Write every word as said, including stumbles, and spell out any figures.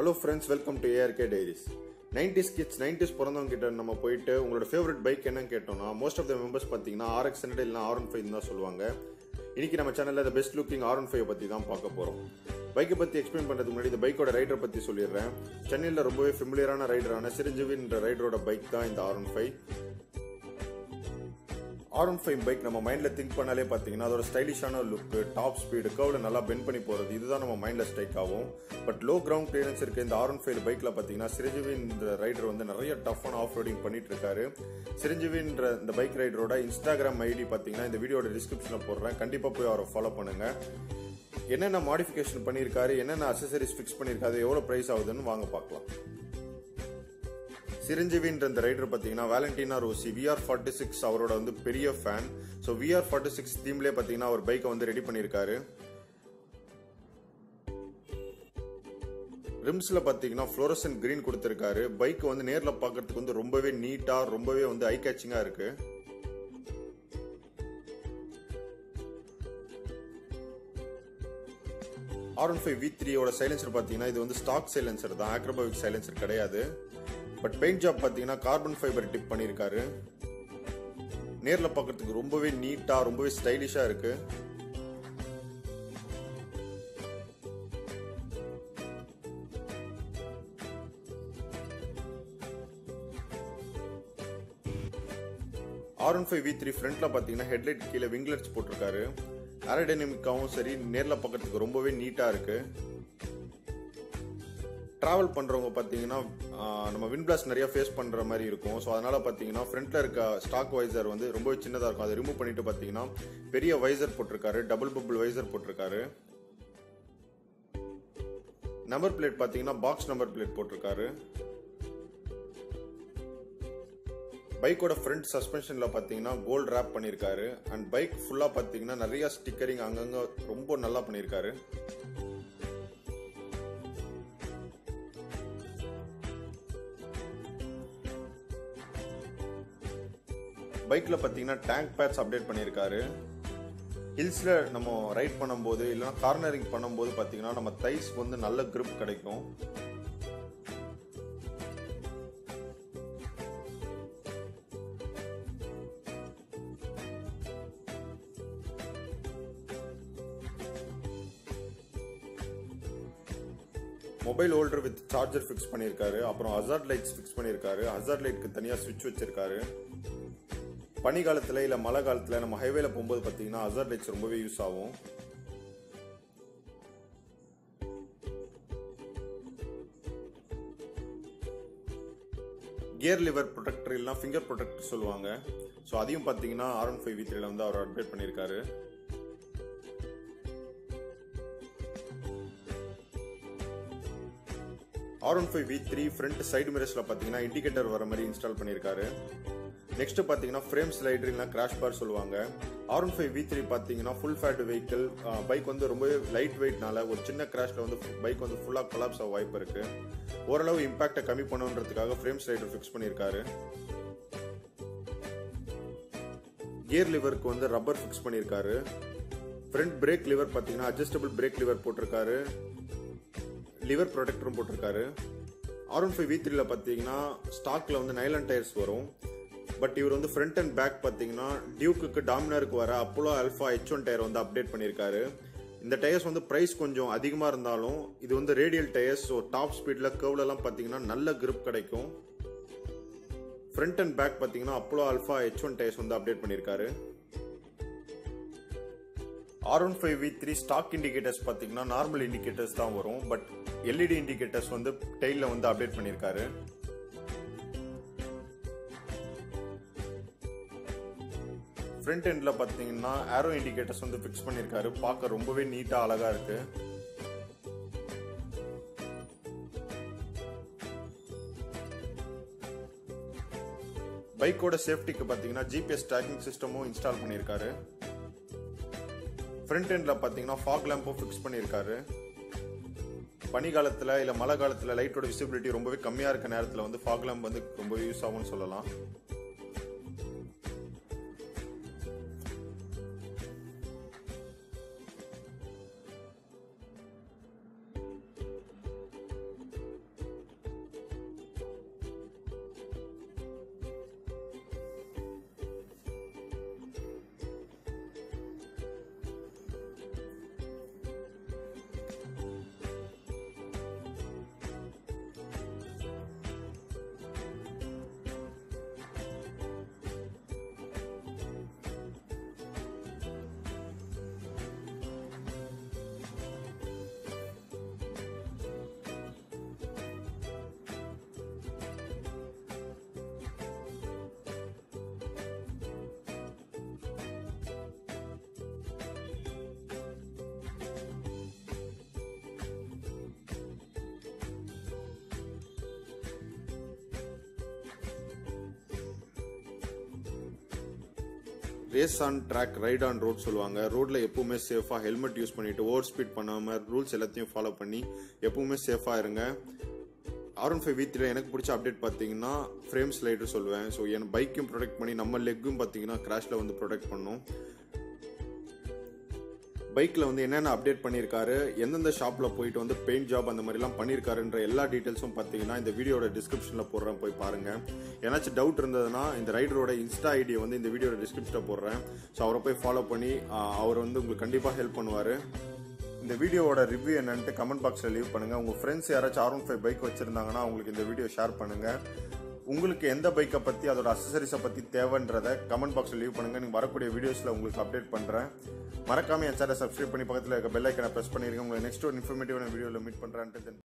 Hello friends, welcome to Ark Diaries. nineties kids, nineties பிறந்தவங்க கிட்ட நம்ம போயிட்டு உங்களோட ஃபேவரட் பைக் என்னன்னு கேட்டோம்னா most of the members பார்த்தீங்கன்னா R X ஹண்ட்ரட் இல்ல R fifteen தான் சொல்லுவாங்க. இன்னைக்கு நம்ம சேனல்ல the best looking R fifteen பத்தி தான் பார்க்க போறோம். பைக்கை பத்தி எக்ஸ்பிளைன் பண்றதுக்கு முன்னாடி இந்த பைக்கோட ரைடர் பத்தி சொல்லிடுறேன். சென்னையில ரொம்பவே ஃபேமிலியரான ரைடரான சிரஞ்சீவின்ற ரைடரோட பைக் தான் இந்த R fifteen. R fifteen bike நம்ம மைண்ட்ல திங்க் பண்ணாலே பாத்தீங்கன்னா அதோட ஸ்டைலிஷான லுக், டாப் ஸ்பீடு, கர்வ்ல நல்லா பெண்ட் பண்ணி போறது இதுதான் நம்ம மைண்ட்ல ஸ்ட்ரைக் ஆகும். பட் லோ கிரவுண்ட் கிளியரன்ஸ் இருக்க இந்த R fifteen பைக்ல பாத்தீங்கன்னா சிரஞ்சீவின்ற ரைடர் வந்து நிறைய டஃப்பான ஆஃப் ரோடிங் பண்ணிட்டு இருக்காரு. சிரஞ்சீவின்ற இந்த பைக் ரைடரோட இன்ஸ்டாகிராம் ஐடி பாத்தீங்கன்னா இந்த வீடியோட டிஸ்கிரிப்ஷன்ல போடுறேன், கண்டிப்பா போய் அவரை ஃபாலோ பண்ணுங்க. என்னென்ன மாடிஃபிகேஷன் பண்ணிருக்காரு, என்னென்ன அசசரிஸ் ஃபிக்ஸ் பண்ணிருக்காரு, எவ்வளவு பிரைஸ் ஆகுதுன்னு வாங்க பாக்கலாம். சிரஞ்சீவின்ற இந்த ரைடர் பாத்தீங்கன்னா வேலண்டினா ரோசி V R forty-six அவரோட வந்து பெரிய fan. So V R forty-six தீம்லேயே பாத்தீங்கன்னா அவர் பைக்கை வந்து ரெடி பண்ணியிருக்காரு. ரிம்ஸ்ல பாத்தீங்கன்னா ஃப்ளோரசன் கிரீன் கொடுத்திருக்காரு. பைக் வந்து நேர்ல பாக்கிறதுக்கு வந்து ரொம்பவே நீட்டா, ரொம்பவே வந்து ஐ கேச்சிங்கா இருக்கு. R fifteen V three ஓட சைலன்சர் பாத்தீங்கன்னா இது வந்து ஸ்டாக் சைலன்சர் தான், ஆக்ரோபாவிக் சைலன்சர் கிடையாது. பட் பெயிண்ட் ஜாப் பாத்தீங்கன்னா கார்பன் ஃபைபர் டிப் பண்ணிருக்காரு. நேர்ல பாக்கிறதுக்கு ரொம்பவே நீட்டா, ரொம்பவே ஸ்டைலிஷா இருக்கு. R fifteen V three ஃப்ரண்ட்ல பாத்தீங்கன்னா ஹெட்லைட் கீழே விங்லெட்ஸ் போட்டிருக்காரு. ஏரோடைனமிக்காவும் சரி நேர்ல பாக்கிறதுக்கு ரொம்பவே நீட்டா இருக்கு. டிராவல் பண்றவங்க பாத்தீங்கன்னா நம்ம விண்ட் பிளாஸ்ட் நிறைய ஃபேஸ் பண்ற மாதிரி இருக்கும். ஸோ அதனால பாத்தீங்கன்னா ஃப்ரண்ட்ல இருக்க ஸ்டாக் வைசர் வந்து ரொம்ப சின்னதா இருக்கும். அதை ரிமூவ் பண்ணிட்டு பாத்தீங்கன்னா பெரிய வைசர் போட்டிருக்காரு, டபுள் பபிள் வைசர் போட்டிருக்காரு. நம்பர் பிளேட் பாத்தீங்கன்னா பாக்ஸ் நம்பர் பிளேட் போட்டிருக்காரு. பைக்கோட ஃப்ரண்ட் சஸ்பென்ஷன்ல பாத்தீங்கன்னா கோல்ட் ரேப் பண்ணிருக்காரு. அண்ட் பைக் ஃபுல்லா பாத்தீங்கன்னா நிறைய ஸ்டிக்கரிங் அங்கங்க ரொம்ப நல்லா பண்ணிருக்காரு. பைக்ல பாத்தீங்கன்னா டேங்க் பேட்ஸ் அப்டேட் பண்ணியிருக்காரு. ஹில்ஸ்ல நம்ம ரைட் பண்ணும்போது இல்லைன்னா கார்னரிங் பண்ணும்போது பாத்தீங்கன்னா நம்ம தைஸ் வந்து நல்ல கிரிப் கிடைக்கும். Mobile holder with charger fix பண்ணியிருக்காரு. அப்புறம் ஹசார்ட் லைட்ஸ் ஃபிக்ஸ் பண்ணியிருக்காரு. ஹசார்ட் லைட்க்கு தனியா சுவிட்ச் வச்சிருக்காரு. பனி காலத்துல இல்ல மழை காலத்துல நம்ம ஹைவேல போகும்போது பாத்தீங்கன்னா ஹசார்ட் லைட்ஸ் ரொம்பவே யூஸ் ஆகும். கியர் லிவர் ப்ரொடெக்டர் இல்லனா ஃபிங்கர் ப்ரொடெக்டர் சொல்லுவாங்க. சோ அதையும் பாத்தீங்கன்னா R fifteen V threeல வந்து அவர் அப்டேட் பண்ணிருக்காரு. R fifteen V three front side மிரர்ஸ்ல பாத்தீங்கன்னா இண்டிகேட்டர் வர மாதிரி இன்ஸ்டால் பண்ணிருக்காரு. நெக்ஸ்ட் பாத்தீங்கன்னா ஃப்ரேம் ஸ்லைடர் இல்ல கிராஷ் பார் சொல்லுவாங்க. R fifteen V three பாத்தீங்கன்னா ஃபுல் ஃபேட் வெஹிக்கிள், பைக் வந்து ரொம்ப லைட் வெயிட்னால ஒரு சின்ன கிராஷ்ல வந்து பைக் வந்து ஃபுல்லா கொலாப்ஸ் ஆக வாய்ப்பு இருக்கு. ஓரளவு இம்பாக்ட கம்மி பண்ணுன்றதுக்காக ஃப்ரேம் ஸ்லைடர் ஃபிக்ஸ் பண்ணிருக்காரு. கியர் லிவருக்கு வந்து ரப்பர் ஃபிக்ஸ் பண்ணிருக்காரு. ஃப்ரண்ட் பிரேக் லிவர் பாத்தீங்கன்னா அட்ஜஸ்டபிள் பிரேக் லிவர் போட்டிருக்காரு. லிவர் ப்ரொடெக்டரும் போட்டிருக்காரு. R fifteen V threeல பாத்தீங்கன்னா ஸ்டாக்ல வந்து நைலான் டயர்ஸ் வரும். பட் இவர் வந்து ஃப்ரண்ட் அண்ட் பேக் பாத்தீங்கன்னா டியூக்கு டாமினாருக்கு வர Apollo Alpha H one tyre வந்து அப்டேட் பண்ணியிருக்காரு. இந்த டயர்ஸ் வந்து பிரைஸ் கொஞ்சம் அதிகமா இருந்தாலும் இது வந்து ரேடியல் டயர்ஸ். ஸோ டாப் ஸ்பீட்ல கர்வ்ல எல்லாம் பாத்தீங்கன்னா நல்ல கிரிப் கிடைக்கும். ஃப்ரண்ட் அண்ட் பேக் பாத்தீங்கன்னா Apollo Alpha H one tyres வந்து அப்டேட் பண்ணியிருக்காரு. R fifteen V three stock indicators பாத்தீங்கன்னா நார்மல் இண்டிகேட்டர்ஸ் தான் வரும். But L E D indicators வந்து டெயில வந்து அப்டேட் பண்ணியிருக்காரு. ஃப்ரண்ட் எண்ட்ல பாத்தீங்கன்னா ஏரோ இண்டிகேட்டர்ஸ் வந்து ஃபிக்ஸ் பண்ணிருக்காரு. பார்க்க ரொம்பவே நீட்டா அழகா இருக்கு. பைக்கோட சேஃப்டிக்கு பாத்தீங்கன்னா G P S ட்ராக்கிங் சிஸ்டமும் இன்ஸ்டால் பண்ணிருக்காரு. ஃப்ரண்ட் எண்ட்ல பாத்தீங்கன்னா ஃபாக் லேம்பும் ஃபிக்ஸ் பண்ணிருக்காரு. பனி காலத்துல இல்ல மழை காலத்துல லைட்டோட விசிபிலிட்டி ரொம்பவே கம்மியா இருக்க நேரத்துல வந்து ஃபாக் லேம்ப் வந்து ரொம்பவே யூஸ் ஆகும்னு சொல்லலாம். Race on track, ride on road சொல்லுவாங்க. ரோடில் எப்பவுமே சேஃபாக ஹெல்மெட் யூஸ் பண்ணிவிட்டு ஓவர் ஸ்பீட் பண்ணாமல் ரூல்ஸ் எல்லாத்தையும் ஃபாலோ பண்ணி எப்பவுமே சேஃபாக இருங்க. ஆர் ஃபிஃப்டீன் V three எனக்கு பிடிச்ச அப்டேட் பார்த்தீங்கன்னா ஃப்ரேம் ஸ்லைடர் சொல்லுவேன். ஸோ என் பைக்கும் ப்ரொடெக்ட் பண்ணி நம்ம லெக்கும் பார்த்தீங்கன்னா கிராஷில் வந்து ப்ரொடெக்ட் பண்ணும். பைக்கில் வந்து என்னென்ன அப்டேட் பண்ணியிருக்காரு, எந்தெந்த ஷாப்பில் போயிட்டு வந்து பெயிண்ட் ஜாப் அந்த மாதிரிலாம் பண்ணியிருக்காருன்ற எல்லா டீட்டெயில்ஸும் பார்த்தீங்கன்னா இந்த வீடியோட டிஸ்கிரிப்ஷனில் போடுறேன், போய் பாருங்கள். ஏதாச்சும் டவுட் இருந்ததுன்னா இந்த ரைடரோட இன்ஸ்டா ஐடியை வந்து இந்த வீடியோட டிஸ்கிரிப்ஷனில் போடுறேன். ஸோ அவரை போய் ஃபாலோ பண்ணி அவர் வந்து உங்களுக்கு கண்டிப்பாக ஹெல்ப் பண்ணுவார். இந்த வீடியோவோட ரிவ்யூ என்னன்ட்டு கமெண்ட் பாக்ஸில் லீவ் பண்ணுங்கள். உங்கள் ஃப்ரெண்ட்ஸ் யாராச்சும் ஆர் ஃபிஃப்டீன் பைக் வச்சுருந்தாங்கன்னா அவங்களுக்கு இந்த வீடியோ ஷேர் பண்ணுங்கள். உங்களுக்கு எந்த பைக்கை பற்றி அதோட அசசரிஸை பற்றி தேவைன்றதை கமெண்ட் பாக்ஸில் லீவ் பண்ணுங்கள். நீங்கள் வரக்கூடிய வீடியோஸில் உங்களுக்கு அப்டேட் பண்ணுறேன். மறக்காமல் என் சேனலை சப்ஸ்கிரைப் பண்ணி பக்கத்தில் இருக்க பெல் ஐக்கனை ப்ரெஸ் பண்ணிடுங்க. உங்களை நெக்ஸ்ட் ஒரு இன்ஃபர்மேட்டிவான வீடியோவில் மீட் பண்ணுறேன்.